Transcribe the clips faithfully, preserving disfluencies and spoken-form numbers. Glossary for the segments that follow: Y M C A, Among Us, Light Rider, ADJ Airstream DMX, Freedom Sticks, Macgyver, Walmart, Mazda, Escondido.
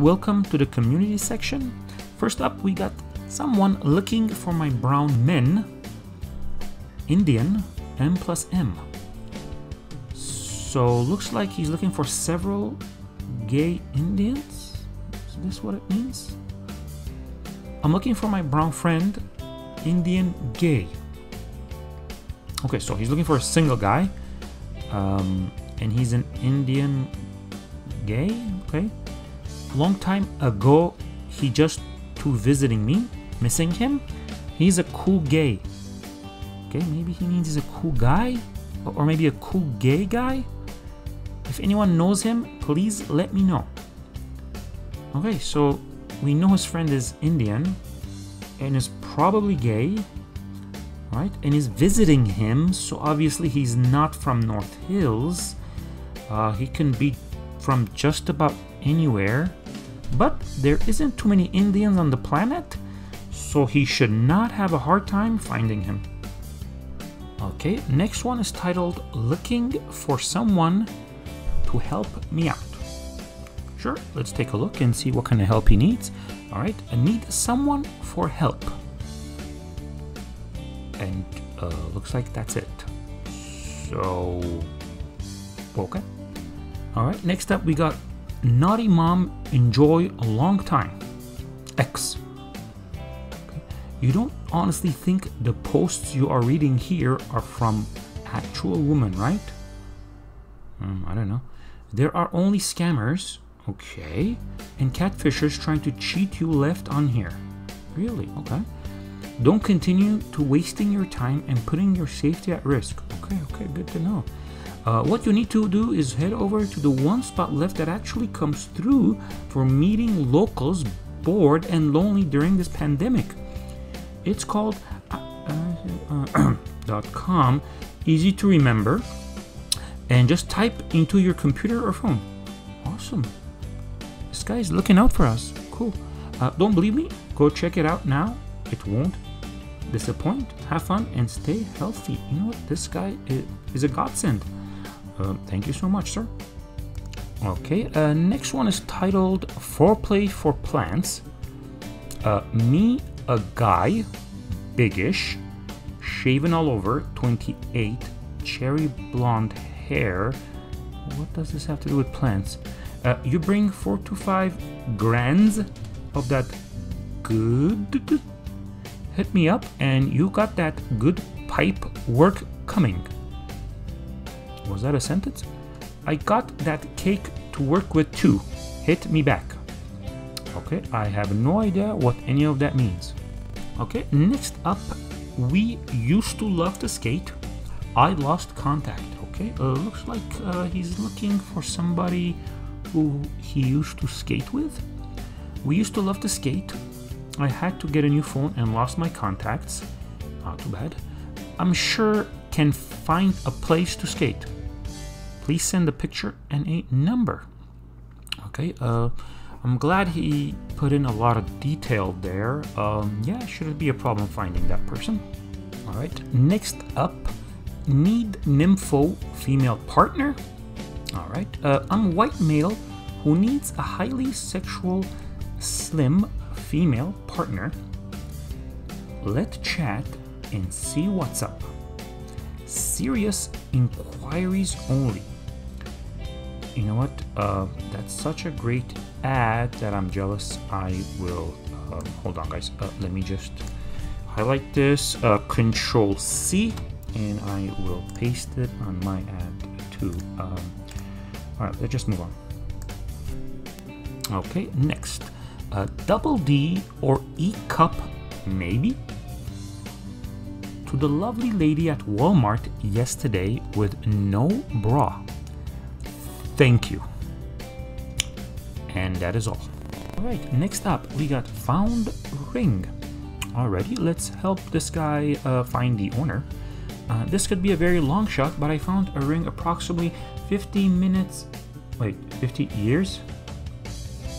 Welcome to the community section. First up, we got someone looking for my brown men. Indian, M plus M. So looks like he's looking for several gay Indians. Is this what it means? I'm looking for my brown friend, Indian gay. Okay, so he's looking for a single guy. Um, and he's an Indian gay, okay. Long time ago, he just to visiting me, missing him. He's a cool gay. Okay, maybe he means he's a cool guy, or maybe a cool gay guy. If anyone knows him, please let me know. Okay, so we know his friend is Indian and is probably gay, right? And is visiting him, so obviously he's not from North Hills. Uh, he can be from just about anywhere. But there isn't too many Indians on the planet, so he should not have a hard time finding him. Okay, next one is titled Looking for Someone to Help Me Out. Sure, let's take a look and see what kind of help he needs. All right, I need someone for help. And uh, looks like that's it. So, okay. All right, next up we got Naughty Mom, enjoy a long time. X. Okay. You don't honestly think the posts you are reading here are from actual women, right? Um, I don't know. There are only scammers, okay, and catfishers trying to cheat you left on here. Really? Okay. Don't continue to wasting your time and putting your safety at risk. Okay, okay, good to know. Uh, what you need to do is head over to the one spot left that actually comes through for meeting locals bored and lonely during this pandemic. It's called uh, uh, uh, .com, easy to remember, and just type into your computer or phone. Awesome. This guy's looking out for us. Cool. Uh, don't believe me? Go check it out now. It won't disappoint. Have fun and stay healthy. You know what? This guy is, is a godsend. Uh, thank you so much, sir. Okay, uh, next one is titled Foreplay for Plants. Uh, me, a guy, biggish, shaven all over, twenty-eight, cherry blonde hair. What does this have to do with plants? Uh, you bring four to five grands of that good. Hit me up and you got that good pipe work coming. Was that a sentence? I got that cake to work with too. Hit me back. Okay, I have no idea what any of that means. Okay, next up, we used to love to skate. I lost contact. Okay, uh, looks like uh, he's looking for somebody who he used to skate with. We used to love to skate. I had to get a new phone and lost my contacts. Not too bad. I'm sure can find a place to skate. Please send a picture and a number. Okay, uh, I'm glad he put in a lot of detail there. Um, yeah, shouldn't be a problem finding that person. All right, next up, need nympho female partner. All right, uh, I'm white male who needs a highly sexual, slim female partner. Let's chat and see what's up. Serious inquiries only. You know what? Uh, that's such a great ad that I'm jealous. I will uh, hold on, guys. Uh, let me just highlight this. Uh, Control C, and I will paste it on my ad too. Um, all right, let's just move on. Okay, next, uh, double D or E cup, maybe. To the lovely lady at Walmart yesterday with no bra. Thank you. And that is all. All right, next up we got found ring. Alrighty, let's help this guy uh, find the owner. Uh, this could be a very long shot, but I found a ring approximately fifty minutes, wait, fifty years?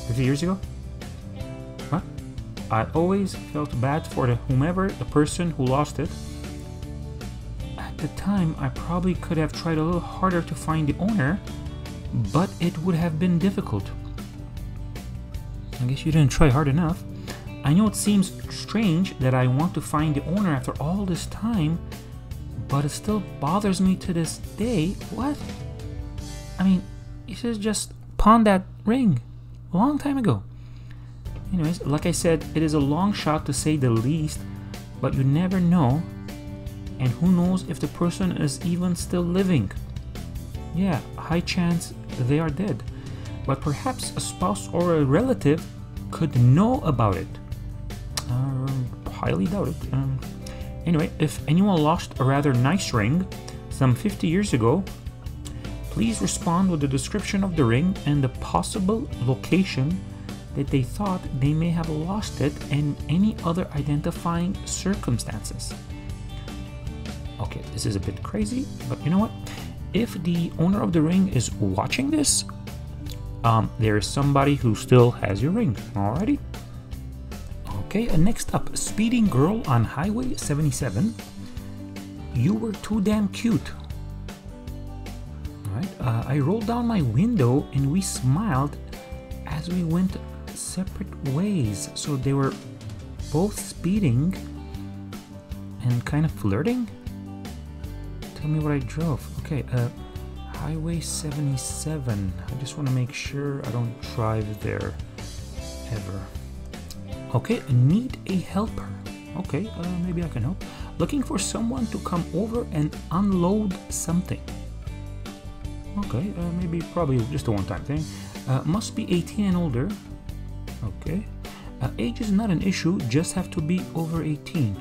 fifty years ago? What? I always felt bad for the whomever, the person who lost it. At the time, I probably could have tried a little harder to find the owner, but it would have been difficult. I guess you didn't try hard enough. I know it seems strange that I want to find the owner after all this time, but it still bothers me to this day. What? I mean, you should just pawn that ring a long time ago. Anyways, like I said, it is a long shot to say the least, but you never know, and who knows if the person is even still living. Yeah, high chance they are dead, but perhaps a spouse or a relative could know about it. Um, highly doubt it. Um, anyway, if anyone lost a rather nice ring some fifty years ago, please respond with a description of the ring and the possible location that they thought they may have lost it and any other identifying circumstances. Okay, this is a bit crazy, but you know what? If the owner of the ring is watching this, um, there is somebody who still has your ring. Alrighty. Okay, and next up, speeding girl on Highway seventy-seven. You were too damn cute. All right, uh, I rolled down my window and we smiled as we went separate ways. So they were both speeding and kind of flirting. Tell me what I drove. Okay, uh, Highway seventy-seven. I just want to make sure I don't drive there ever. Okay, need a helper. Okay, uh, maybe I can help. Looking for someone to come over and unload something. Okay, uh, maybe probably just a one-time thing. Uh, must be eighteen and older. Okay. Uh, age is not an issue, just have to be over eighteen.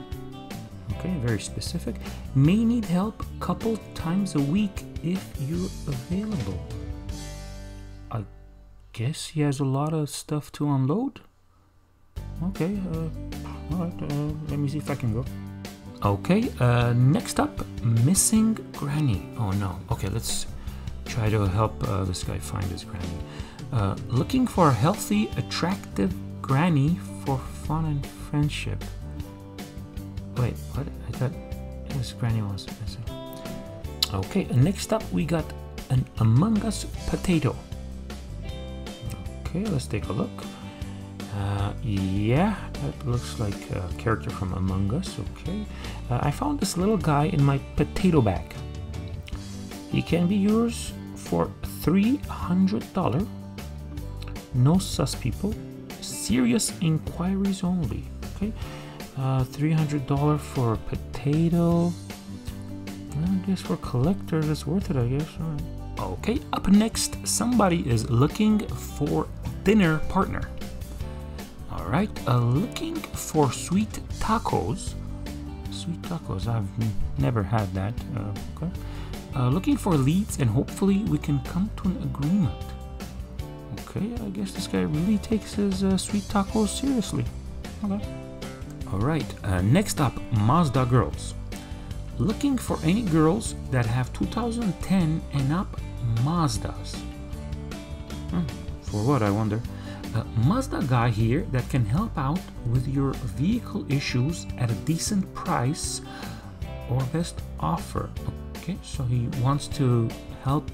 Okay, very specific. May need help a couple times a week if you're available. I guess he has a lot of stuff to unload. Okay, uh, alright, uh, let me see if I can go. Okay, uh, next up, missing granny. Oh no, okay, let's try to help uh, this guy find his granny. Uh, looking for a healthy, attractive granny for fun and friendship. Wait, what? I thought his granny was missing. Okay, next up we got an Among Us potato. Okay, let's take a look. Uh, yeah, that looks like a character from Among Us, okay. Uh, I found this little guy in my potato bag. He can be yours for three hundred dollars. No sus people. Serious inquiries only, okay. Uh, three hundred dollars for a potato. I guess for collectors, it's worth it, I guess. All right. Okay, up next, somebody is looking for dinner partner. Alright, uh, looking for sweet tacos. Sweet tacos, I've never had that. Uh, okay. Uh, looking for leads and hopefully we can come to an agreement. Okay, I guess this guy really takes his uh, sweet tacos seriously. Okay. Alright, uh, next up, Mazda girls. Looking for any girls that have two thousand ten and up Mazdas. Hmm, for what, I wonder? Uh, Mazda guy here that can help out with your vehicle issues at a decent price or best offer. Okay, so he wants to help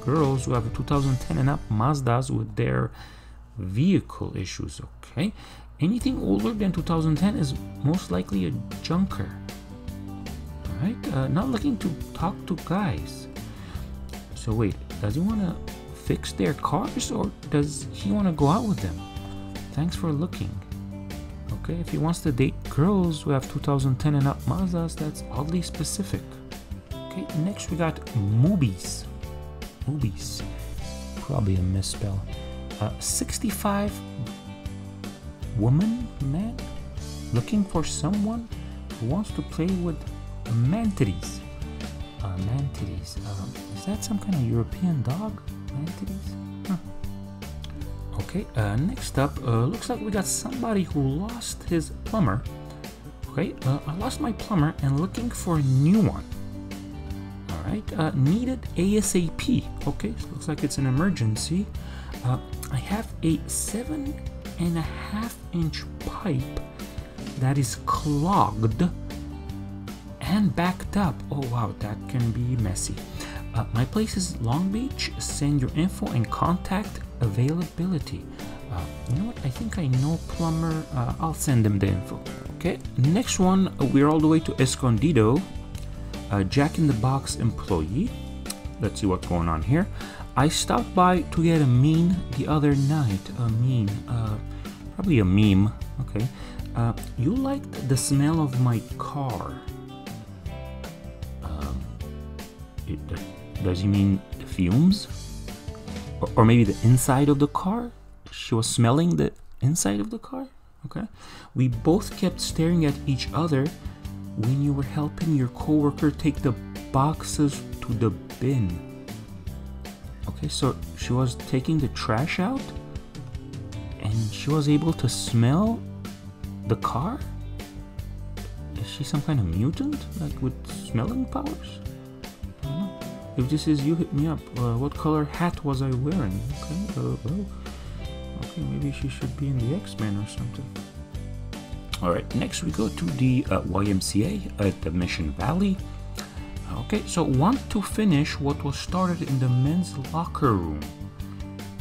girls who have a two thousand ten and up Mazdas with their vehicle issues. Okay, anything older than two thousand ten is most likely a junker. All right, uh, not looking to talk to guys. So wait, does he want to fix their cars or does he want to go out with them? Thanks for looking. Okay, if he wants to date girls who have two thousand ten and up Mazdas, that's oddly specific. Okay, next we got movies. Movies. Probably a misspell. Uh, sixty-five woman man looking for someone who wants to play with mantides. Uh, mantides. Um, is that some kind of European dog? Entities? Huh. Okay, uh, next up, uh, looks like we got somebody who lost his plumber. Okay, uh, I lost my plumber and looking for a new one. Alright, uh, needed ASAP. Okay, so looks like it's an emergency. Uh, I have a seven and a half inch pipe that is clogged and backed up. Oh wow, that can be messy. Uh, my place is Long Beach. Send your info and contact availability. Uh, Uh, you know what? I think I know plumber. Uh, I'll send them the info. Okay. Next one, we're all the way to Escondido. Uh, Jack in the Box employee. Let's see what's going on here. I stopped by to get a meme the other night. A meme. Uh, probably a meme. Okay. Uh, you liked the smell of my car. Um, it, does he mean the fumes? Or, or maybe the inside of the car? She was smelling the inside of the car? Okay. We both kept staring at each other when you were helping your coworker take the boxes to the bin. Okay, so she was taking the trash out and she was able to smell the car? Is she some kind of mutant, like with smelling powers? I don't know. If this is you, hit me up. Uh, what color hat was I wearing? Okay, uh, well, okay, maybe she should be in the X-Men or something. All right, next we go to the uh, Y M C A at the Mission Valley. Okay, so want to finish what was started in the men's locker room.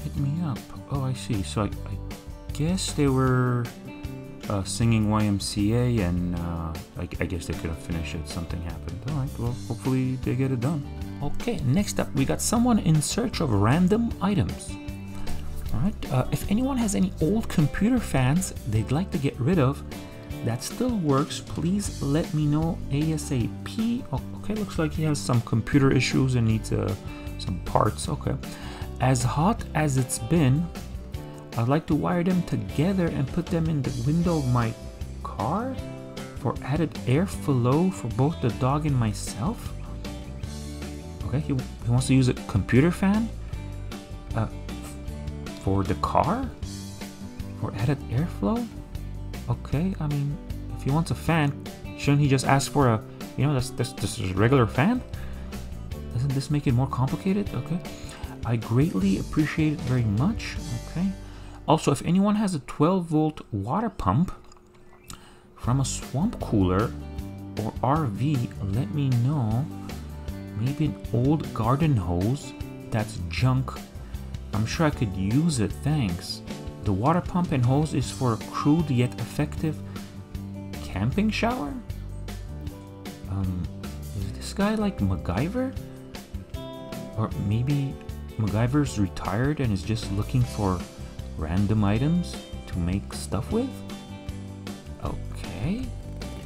Hit me up. Oh, I see. So I, I guess they were uh, singing Y M C A and uh, I, I guess they couldn't finish it. Something happened. All right, well, hopefully they get it done. Okay, next up, we got someone in search of random items. All right, uh, if anyone has any old computer fans they'd like to get rid of, that still works, please let me know ASAP. Okay, looks like he has some computer issues and needs uh, some parts. Okay. As hot as it's been, I'd like to wire them together and put them in the window of my car for added airflow for both the dog and myself. Okay, he, he wants to use a computer fan uh, for the car for added airflow. Okay, I mean, if he wants a fan, shouldn't he just ask for a, you know, that's this, this is a regular fan? Doesn't this make it more complicated? Okay. I greatly appreciate it very much. Okay. Also, if anyone has a twelve volt water pump from a swamp cooler or R V, let me know. Maybe an old garden hose that's junk. I'm sure I could use it, thanks. The water pump and hose is for a crude yet effective camping shower? Um, is this guy like Macgyver? Or maybe Macgyver's retired and is just looking for random items to make stuff with? Okay.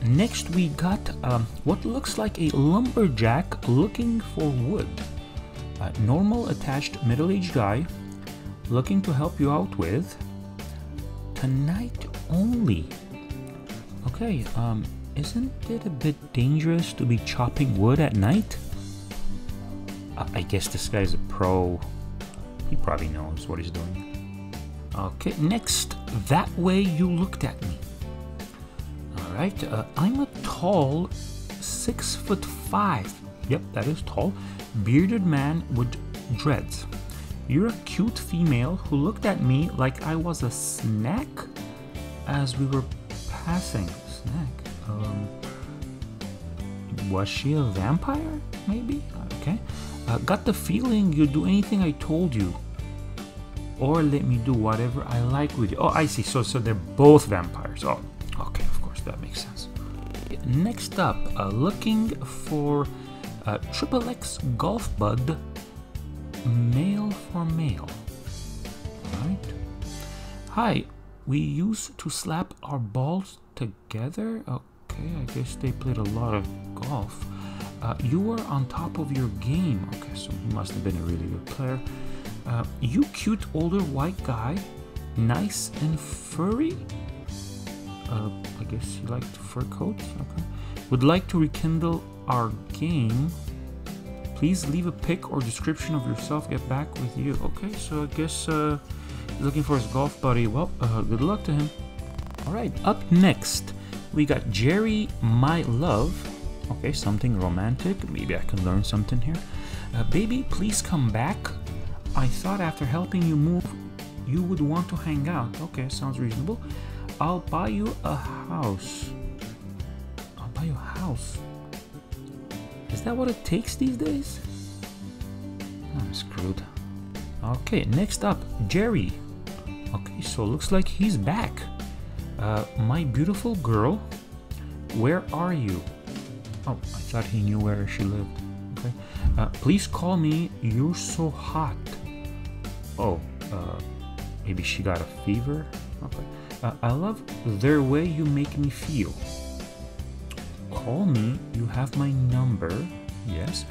Next we got um, what looks like a lumberjack looking for wood. A normal attached middle-aged guy looking to help you out with. Tonight only. Okay, um, isn't it a bit dangerous to be chopping wood at night? I, I guess this guy's a pro. He probably knows what he's doing. Okay, next. That way you looked at me. Alright, uh, I'm a tall six foot five. Yep, that is tall. Bearded man with dreads. You're a cute female who looked at me like I was a snack as we were passing. Snack? Um, was she a vampire? Maybe? Okay. Uh, got the feeling you'd do anything I told you. Or let me do whatever I like with you. Oh, I see. So, so they're both vampires. Oh, okay. Of course, that makes sense. Next up, uh, looking for uh, Triple X Golf Bud. Mail for mail. All right. Hi, we used to slap our balls together. Okay, I guess they played a lot of golf. Uh, you were on top of your game. Okay, so you must have been a really good player. Uh, you cute older white guy, nice and furry. Uh, I guess you liked fur coats. Okay. Would like to rekindle our game. Please leave a pic or description of yourself. Get back with you. Okay, so I guess uh, looking for his golf buddy. Well, uh, good luck to him. All right, up next, we got Jerry, my love. Okay, something romantic. Maybe I can learn something here. Uh, baby, please come back. I thought after helping you move, you would want to hang out. Okay, sounds reasonable. I'll buy you a house. I'll buy you a house. Is that what it takes these days? I'm screwed. Okay, next up, Jerry. Okay, so looks like he's back. Uh, my beautiful girl, where are you? Oh, I thought he knew where she lived. Okay. Uh, please call me. You're so hot. Oh, uh, maybe she got a fever. Okay. Uh, I love their way you make me feel. Call me. You have my number. Yes.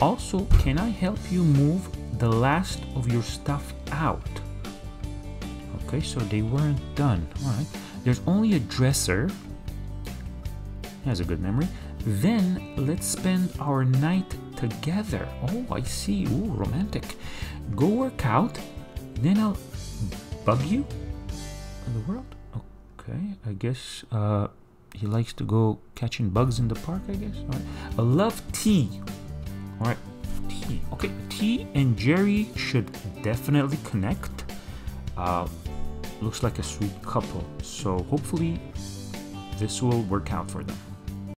Also, can I help you move the last of your stuff out? Okay, so they weren't done. All right. There's only a dresser. He has a good memory. Then let's spend our night together. Oh, I see. Ooh, romantic. Go work out. Then I'll bug you in the world. Okay, I guess uh, he likes to go catching bugs in the park, I guess. All right. I love tea. All right, tea. Okay, tea and Jerry should definitely connect. Uh, looks like a sweet couple. So hopefully this will work out for them.